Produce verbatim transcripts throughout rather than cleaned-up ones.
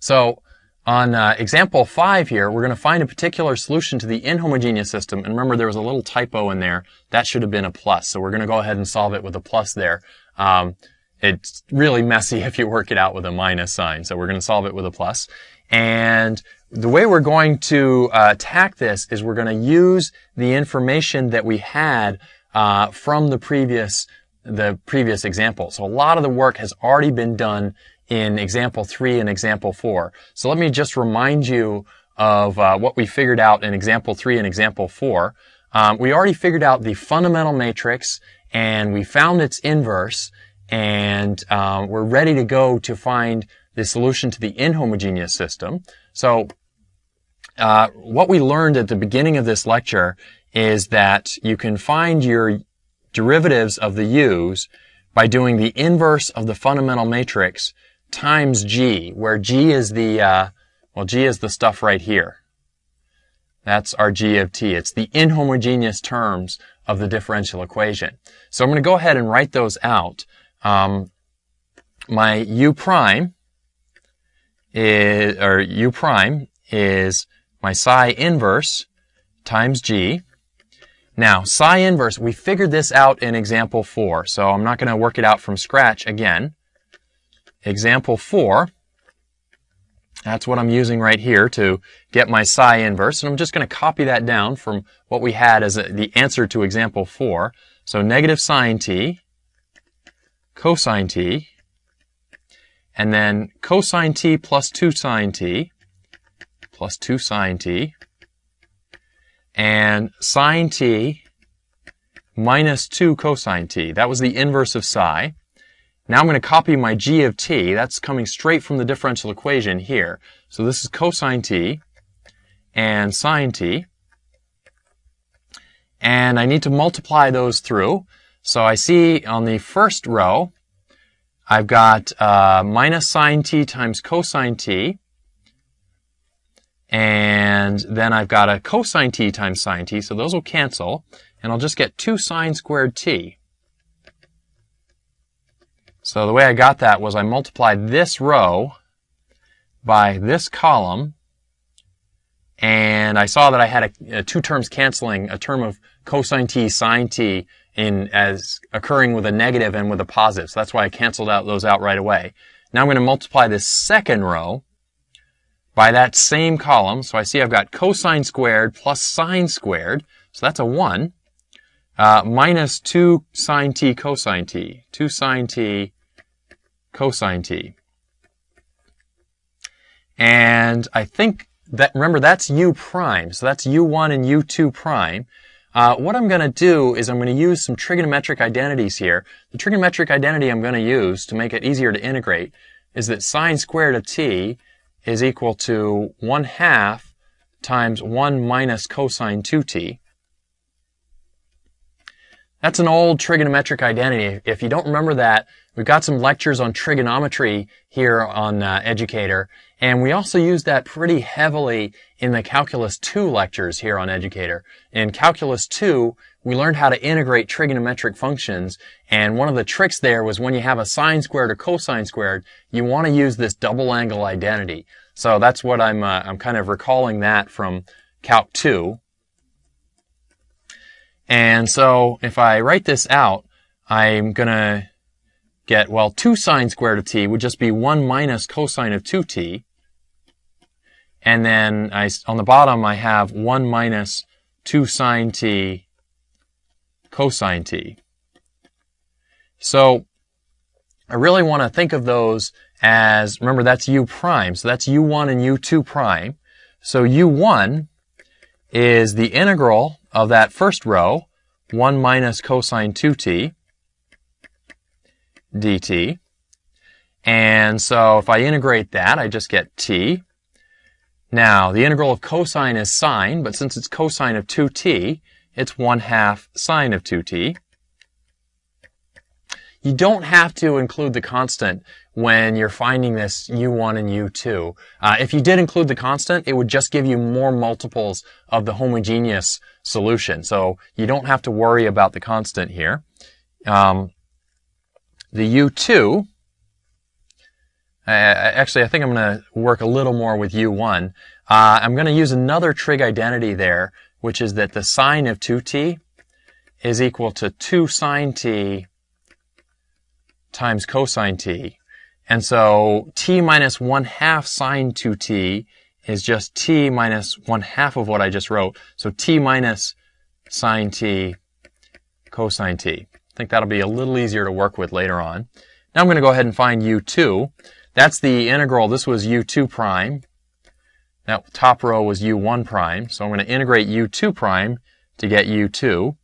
So on uh, example five here, we're going to find a particular solution to the inhomogeneous system. And remember, there was a little typo in there. That should have been a plus. So we're going to go ahead and solve it with a plus there. Um, it's really messy if you work it out with a minus sign. So we're going to solve it with a plus. And the way we're going to uh, attack this is we're going to use the information that we had uh, from the previous the previous example. So a lot of the work has already been done in example three and example four. So let me just remind you of uh, what we figured out in example three and example four. Um, we already figured out the fundamental matrix, and we found its inverse, and um, we're ready to go to find the solution to the inhomogeneous system. So uh, what we learned at the beginning of this lecture is that you can find your derivatives of the u's by doing the inverse of the fundamental matrix times g, where g is the, uh, well, g is the stuff right here. That's our g of t. It's the inhomogeneous terms of the differential equation. So I'm going to go ahead and write those out. Um, my u prime is, or u prime is my psi inverse times g. Now, psi inverse, we figured this out in example four, so I'm not going to work it out from scratch again. Example four, that's what I'm using right here to get my psi inverse, and I'm just going to copy that down from what we had as a, the answer to example four. So negative sine t, cosine t, and then cosine t plus two sine t, plus two sine t, and sine t minus two cosine t. That was the inverse of psi. Now I'm going to copy my g of t. That's coming straight from the differential equation here. So this is cosine t and sine t. And I need to multiply those through. So I see on the first row, I've got uh, minus sine t times cosine t. And then I've got a cosine t times sine t, so those will cancel. And I'll just get two sine squared t. So the way I got that was I multiplied this row by this column, and I saw that I had a, a two terms canceling, a term of cosine t, sine t, in as occurring with a negative and with a positive. So that's why I canceled out those out right away. Now I'm going to multiply this second row by that same column. So I see I've got cosine squared plus sine squared, so that's a one, uh, minus two sine t cosine t, two sine t cosine t. And I think that, remember, that's u prime, so that's u one and u two prime. Uh, what I'm going to do is I'm going to use some trigonometric identities here. The trigonometric identity I'm going to use to make it easier to integrate is that sine squared of t is equal to one half times one minus cosine two t. That's an old trigonometric identity. If you don't remember that, we've got some lectures on trigonometry here on uh, Educator, and we also use that pretty heavily in the Calculus two lectures here on Educator. In Calculus two, we learned how to integrate trigonometric functions, and one of the tricks there was when you have a sine squared or cosine squared, you want to use this double angle identity. So that's what I'm, uh, I'm kind of recalling that from Calc two. And so if I write this out, I'm going to get, well, two sine squared of t would just be one minus cosine of two t. And then I, on the bottom I have one minus two sine t cosine t. So I really want to think of those as, remember, that's u prime. So that's u one and u two prime. So u one is the integral of that first row, one minus cosine two t dt. And so if I integrate that, I just get t. Now, the integral of cosine is sine, but since it's cosine of two t, it's one half sine of two t. You don't have to include the constant when you're finding this u one and u two. Uh, if you did include the constant, it would just give you more multiples of the homogeneous solution. So you don't have to worry about the constant here. Um, the u two, Uh, actually, I think I'm going to work a little more with U one. Uh, I'm going to use another trig identity there, which is that the sine of two t is equal to two sine t times cosine t. And so t minus one half sine two t is just t minus one half of what I just wrote. So t minus sine t cosine t. I think that'll be a little easier to work with later on. Now I'm going to go ahead and find u two. That's the integral. This was u two prime. That top row was u one prime. So I'm going to integrate u two prime to get u two.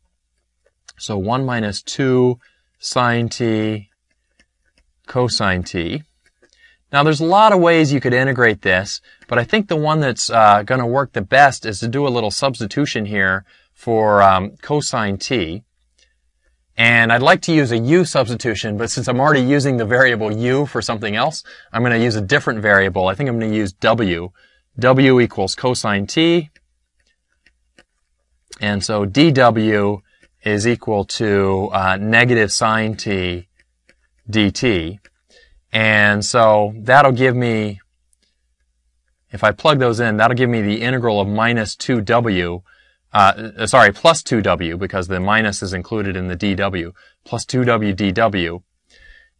So one minus two sine t cosine t. Now there's a lot of ways you could integrate this, but I think the one that's uh, going to work the best is to do a little substitution here for um, cosine t. And I'd like to use a u substitution, but since I'm already using the variable u for something else, I'm going to use a different variable. I think I'm going to use w. w equals cosine t. And so dw is equal to uh, negative sine t dt. And so that'll give me, if I plug those in, that'll give me the integral of minus two w, uh, sorry, plus two w, because the minus is included in the dw, plus two w dw.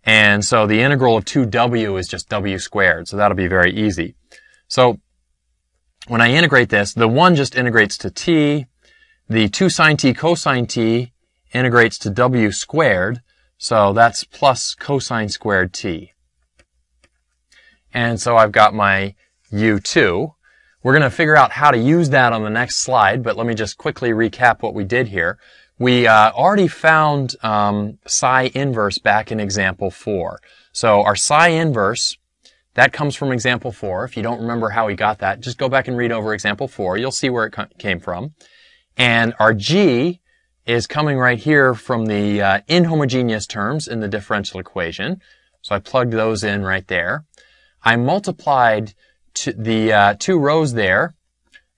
And so the integral of two w is just w squared, so that'll be very easy. So when I integrate this, the one just integrates to t, the two sine t cosine t integrates to w squared, so that's plus cosine squared t. And so I've got my u two. We're going to figure out how to use that on the next slide, but let me just quickly recap what we did here. We uh, already found um, psi inverse back in example four. So our psi inverse, that comes from example four. If you don't remember how we got that, just go back and read over example four. You'll see where it came from. And our g is coming right here from the uh, inhomogeneous terms in the differential equation. So I plugged those in right there. I multiplied to the uh, two rows there,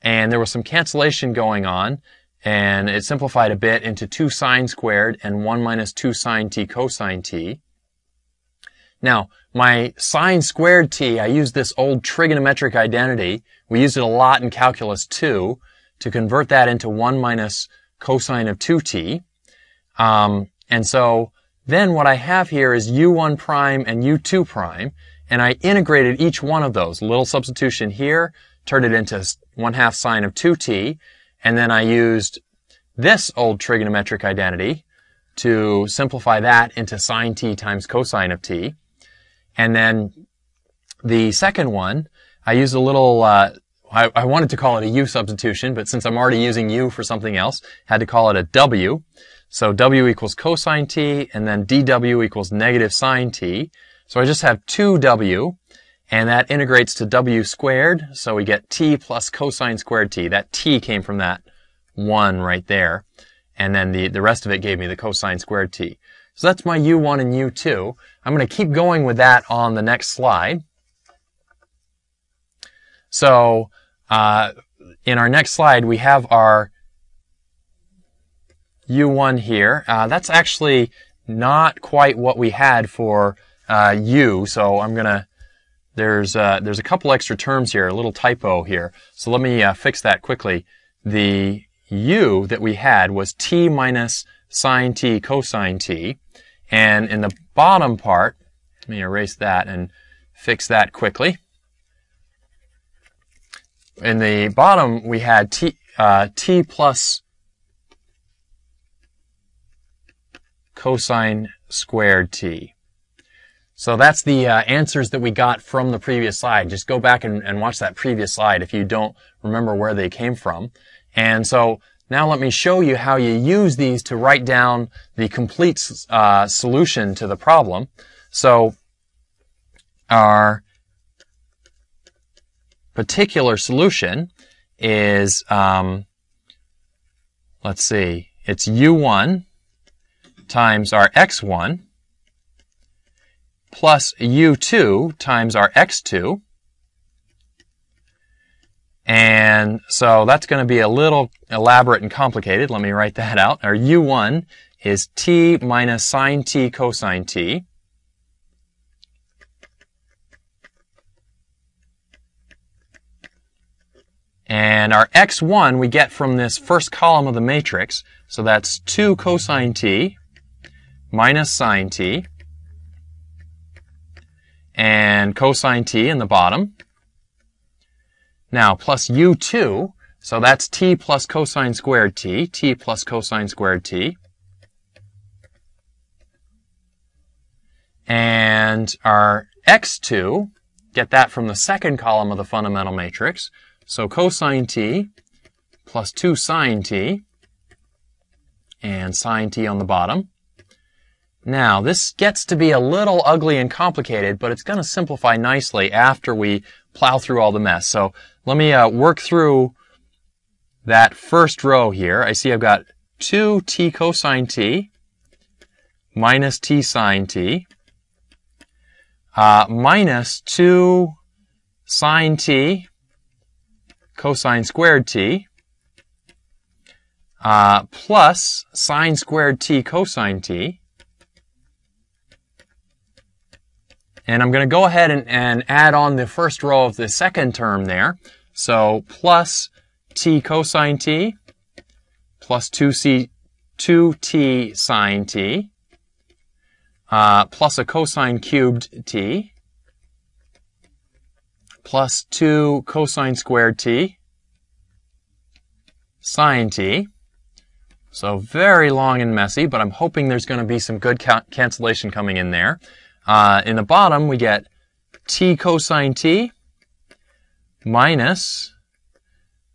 and there was some cancellation going on, and it simplified a bit into two sine squared and one minus two sine t cosine t. Now, my sine squared t, I used this old trigonometric identity. We used it a lot in calculus two to convert that into one minus cosine of two t. Um, and so then what I have here is u one prime and u two prime, and I integrated each one of those. Little substitution here, turned it into one half sine of two t, and then I used this old trigonometric identity to simplify that into sine t times cosine of t. And then the second one, I used a little uh, I, I wanted to call it a u substitution, but since I'm already using u for something else, had to call it a w. So w equals cosine t, and then dw equals negative sine t. So I just have two w, and that integrates to w squared, so we get t plus cosine squared t. That t came from that one right there, and then the, the rest of it gave me the cosine squared t. So that's my u one and u two. I'm going to keep going with that on the next slide. So uh, in our next slide, we have our u one here. Uh, that's actually not quite what we had for uh, u. So I'm gonna there's uh, there's a couple extra terms here, a little typo here. So let me uh, fix that quickly. The u that we had was t minus sine t cosine t, and in the bottom part, let me erase that and fix that quickly. In the bottom, we had t, uh, t plus cosine squared t. So that's the uh, answers that we got from the previous slide. Just go back and, and watch that previous slide if you don't remember where they came from. And so now let me show you how you use these to write down the complete uh, solution to the problem. So our particular solution is, um, let's see, it's u one times our x one plus u two times our x two. And so that's going to be a little elaborate and complicated. Let me write that out. Our u one is t minus sine t cosine t And our x one we get from this first column of the matrix. So that's two cosine t minus sine t and cosine t in the bottom. Now plus u two, so that's t plus cosine squared t, t plus cosine squared t. And our x two, get that from the second column of the fundamental matrix. So cosine t plus two sine t and sine t on the bottom. Now, this gets to be a little ugly and complicated, but it's going to simplify nicely after we plow through all the mess. So let me uh, work through that first row here. I see I've got two t cosine t minus t sine t uh, minus two sine t cosine squared t uh, plus sine squared t cosine t. And I'm going to go ahead and, and add on the first row of the second term there. So plus t cosine t plus two c, two t sine t uh, plus a cosine cubed t plus two cosine squared t sine t. So very long and messy, but I'm hoping there's going to be some good ca- cancellation coming in there. Uh, in the bottom, we get t cosine t minus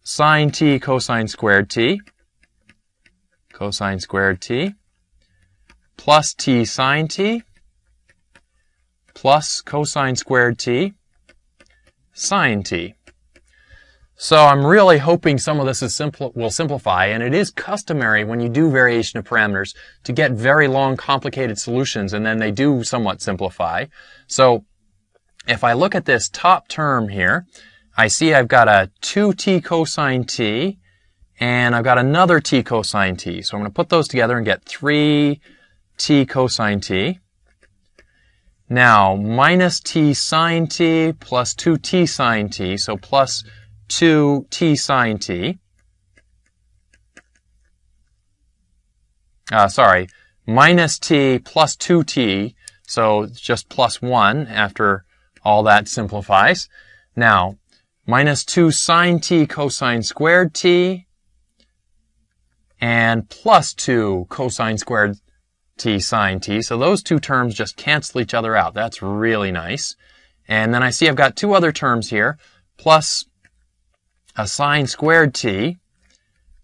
sine t cosine squared t, cosine squared t, plus t sine t, plus cosine squared t, sine t. So I'm really hoping some of this is simple, will simplify, and it is customary when you do variation of parameters to get very long, complicated solutions, and then they do somewhat simplify. So if I look at this top term here, I see I've got a two t cosine t, and I've got another t cosine t. So I'm going to put those together and get three t cosine t. Now, minus t sine t plus two t sine t, so plus two t sine t. Uh, sorry, minus t plus two t, so just plus one after all that simplifies. Now, minus two sine t cosine squared t and plus two cosine squared t sine t. So those two terms just cancel each other out. That's really nice. And then I see I've got two other terms here, plus a sine squared t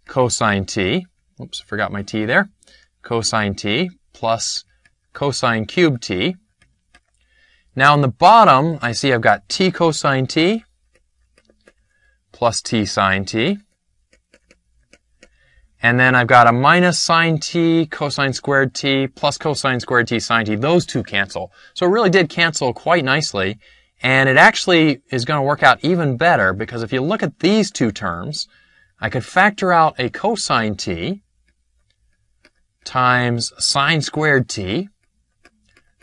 cosine t, oops, forgot my t there, cosine t plus cosine cubed t. Now on the bottom, I see I've got t cosine t plus t sine t, and then I've got a minus sine t cosine squared t plus cosine squared t sine t. Those two cancel. So it really did cancel quite nicely. And it actually is going to work out even better, because if you look at these two terms, I could factor out a cosine t times sine squared t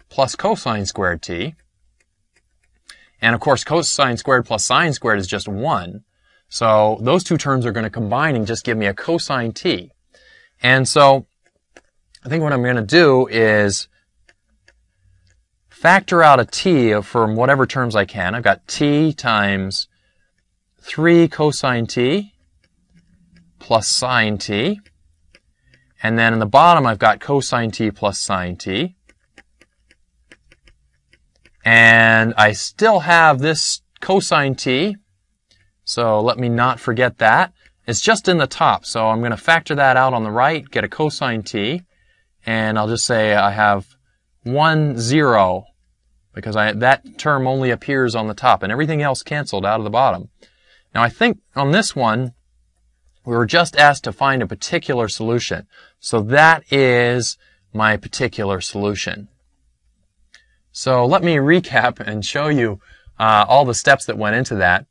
plus cosine squared t. And of course, cosine squared plus sine squared is just one. So those two terms are going to combine and just give me a cosine t. And so I think what I'm going to do is factor out a t from whatever terms I can. I've got t times three cosine t plus sine t. And then in the bottom, I've got cosine t plus sine t. And I still have this cosine t, so let me not forget that. It's just in the top, so I'm going to factor that out on the right, get a cosine t, and I'll just say I have one, zero, because I, that term only appears on the top, and everything else canceled out of the bottom. Now I think on this one, we were just asked to find a particular solution. So that is my particular solution. So let me recap and show you uh, all the steps that went into that.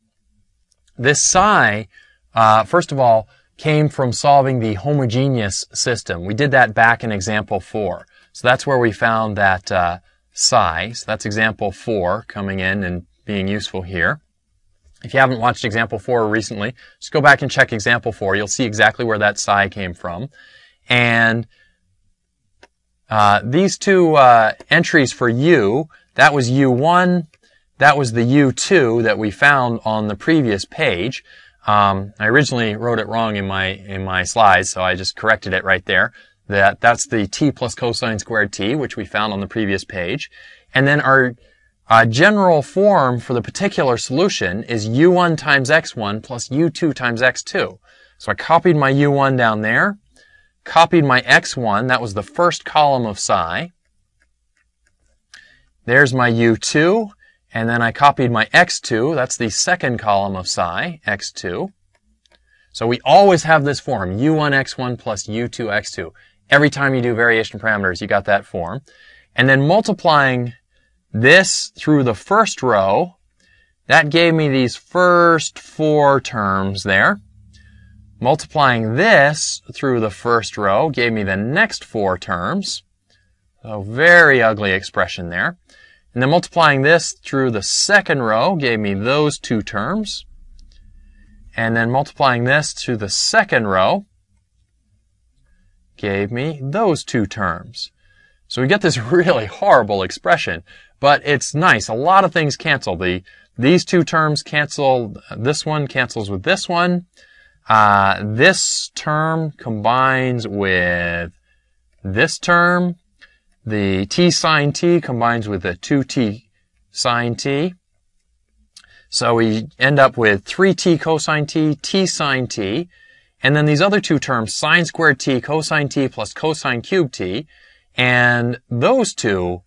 This psi, uh, first of all, came from solving the homogeneous system. We did that back in example four. So that's where we found that uh, psi. So that's example four coming in and being useful here. If you haven't watched example four recently, just go back and check example four. You'll see exactly where that psi came from. And uh, these two uh, entries for u, that was u one, that was the u two that we found on the previous page. Um, I originally wrote it wrong in my in my slides, so I just corrected it right there. That that's the t plus cosine squared t, which we found on the previous page. And then our Uh, general form for the particular solution is u one times x one plus u two times x two. So I copied my u one down there, copied my x one, that was the first column of psi. There's my u two, and then I copied my x two, that's the second column of psi, x two. So we always have this form, u one x one plus u two x two. Every time you do variation parameters, you got that form. And then multiplying this through the first row, that gave me these first four terms there. Multiplying this through the first row gave me the next four terms. A very ugly expression there. And then multiplying this through the second row gave me those two terms. And then multiplying this through the second row gave me those two terms. So we get this really horrible expression. But it's nice. A lot of things cancel. The, these two terms cancel. This one cancels with this one. Uh, this term combines with this term. The t sine t combines with the two t sine t. So we end up with three t cosine t, t sine t. And then these other two terms, sine squared t, cosine t, plus cosine cubed t. And those two,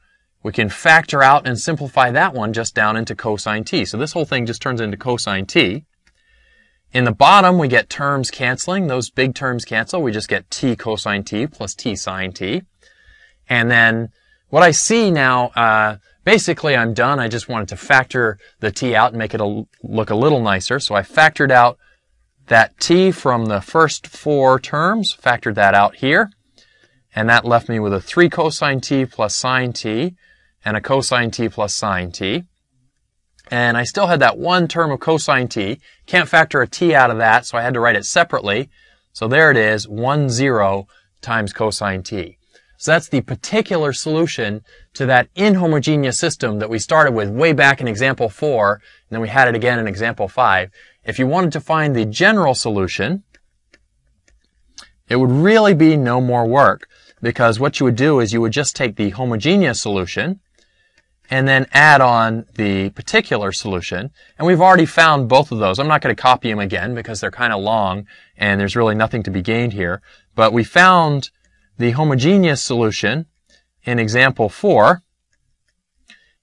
we can factor out and simplify that one just down into cosine t. So this whole thing just turns into cosine t. In the bottom, we get terms canceling. Those big terms cancel. We just get t cosine t plus t sine t. And then what I see now, uh, basically I'm done. I just wanted to factor the t out and make it a, look a little nicer. So I factored out that t from the first four terms, factored that out here. And that left me with a three cosine t plus sine t, and a cosine t plus sine t. And I still had that one term of cosine t. Can't factor a t out of that, so I had to write it separately. So there it is, one, zero times cosine t. So that's the particular solution to that inhomogeneous system that we started with way back in example four, and then we had it again in example five. If you wanted to find the general solution, it would really be no more work, because what you would do is you would just take the homogeneous solution and then add on the particular solution. And we've already found both of those. I'm not going to copy them again because they're kind of long and there's really nothing to be gained here. But we found the homogeneous solution in example four.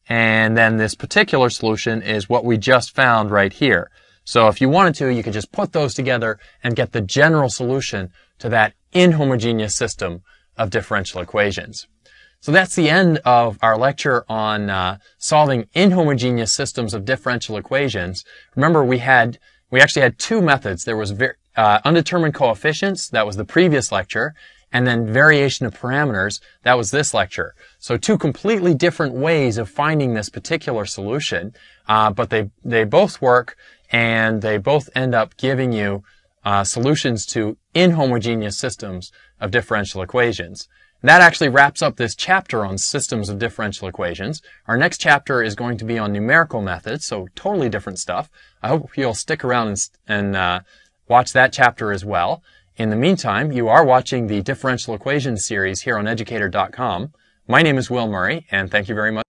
And then this particular solution is what we just found right here. So if you wanted to, you could just put those together and get the general solution to that inhomogeneous system of differential equations. So that's the end of our lecture on uh, solving inhomogeneous systems of differential equations. Remember, we had we actually had two methods. There was ver uh, undetermined coefficients, that was the previous lecture, and then variation of parameters, that was this lecture. So two completely different ways of finding this particular solution, uh, but they they both work, and they both end up giving you Uh, solutions to inhomogeneous systems of differential equations. And that actually wraps up this chapter on systems of differential equations. Our next chapter is going to be on numerical methods, so totally different stuff. I hope you'll stick around and, and uh, watch that chapter as well. In the meantime, you are watching the Differential Equations series here on educator dot com. My name is Will Murray, and thank you very much.